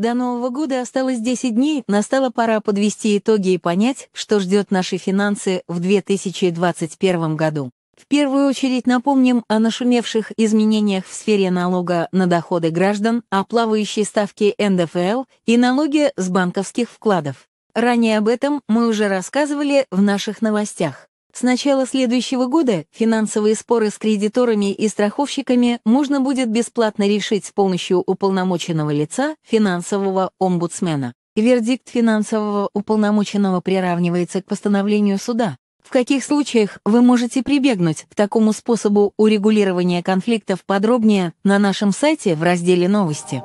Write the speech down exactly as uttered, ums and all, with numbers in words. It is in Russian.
До Нового года осталось десять дней, настала пора подвести итоги и понять, что ждет наши финансы в две тысячи двадцать первом году. В первую очередь напомним о нашумевших изменениях в сфере налога на доходы граждан, о плавающей ставке эн дэ эф эл и налоге с банковских вкладов. Ранее об этом мы уже рассказывали в наших новостях. С начала следующего года финансовые споры с кредиторами и страховщиками можно будет бесплатно решить с помощью уполномоченного лица финансового омбудсмена. Вердикт финансового уполномоченного приравнивается к постановлению суда. В каких случаях вы можете прибегнуть к такому способу урегулирования конфликтов, подробнее на нашем сайте в разделе «Новости».